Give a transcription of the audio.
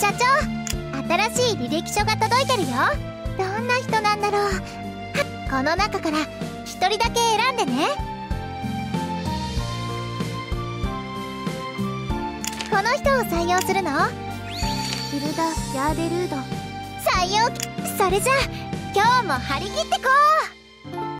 社長、新しい履歴書が届いてるよ。どんな人なんだろう。この中から一人だけ選んでね。この人を採用するの。ヒルダ・ヤーデルード採用。それじゃあ今日も張り切ってこう。